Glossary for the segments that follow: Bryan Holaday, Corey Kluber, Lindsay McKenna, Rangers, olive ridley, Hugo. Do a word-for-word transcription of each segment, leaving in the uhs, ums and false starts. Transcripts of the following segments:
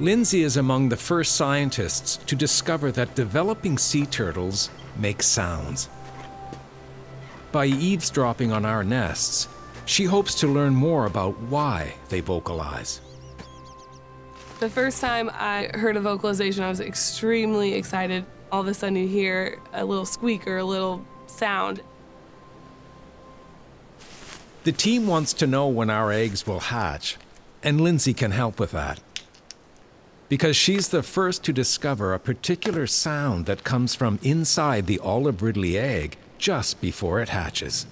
Lindsay is among the first scientists to discover that developing sea turtles make sounds. By eavesdropping on our nests, she hopes to learn more about why they vocalize. The first time I heard a vocalization, I was extremely excited. All of a sudden you hear a little squeak or a little sound. The team wants to know when our eggs will hatch, and Lindsay can help with that, because she's the first to discover a particular sound that comes from inside the olive ridley egg just before it hatches.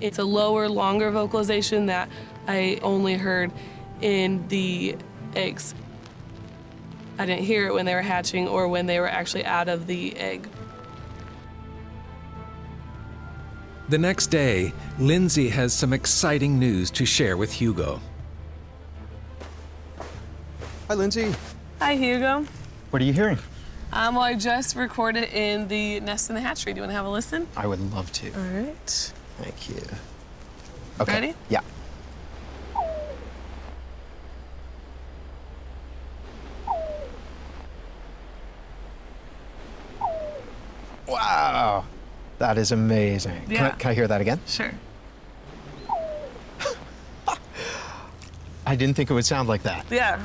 It's a lower, longer vocalization that I only heard in the eggs. I didn't hear it when they were hatching or when they were actually out of the egg. The next day, Lindsay has some exciting news to share with Hugo. Hi, Lindsay. Hi, Hugo. What are you hearing? Um, well, I just recorded in the nest in the hatchery. Do you want to have a listen? I would love to. All right. Thank you. Okay. Ready? Yeah. Wow, that is amazing. Yeah. Can I, can I hear that again? Sure. I didn't think it would sound like that. Yeah.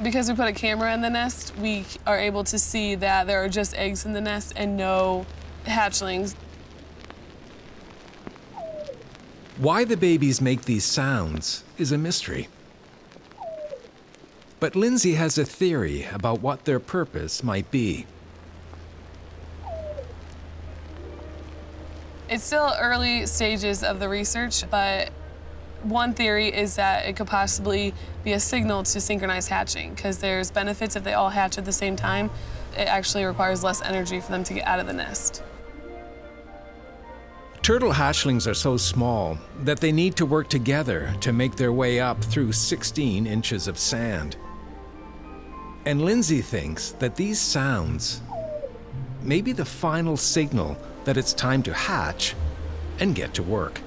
Because we put a camera in the nest, we are able to see that there are just eggs in the nest and no hatchlings. Why the babies make these sounds is a mystery. But Lindsay has a theory about what their purpose might be. It's still early stages of the research, but one theory is that it could possibly be a signal to synchronize hatching, because there's benefits if they all hatch at the same time. It actually requires less energy for them to get out of the nest. Turtle hatchlings are so small that they need to work together to make their way up through sixteen inches of sand. And Lindsay thinks that these sounds may be the final signal that it's time to hatch and get to work.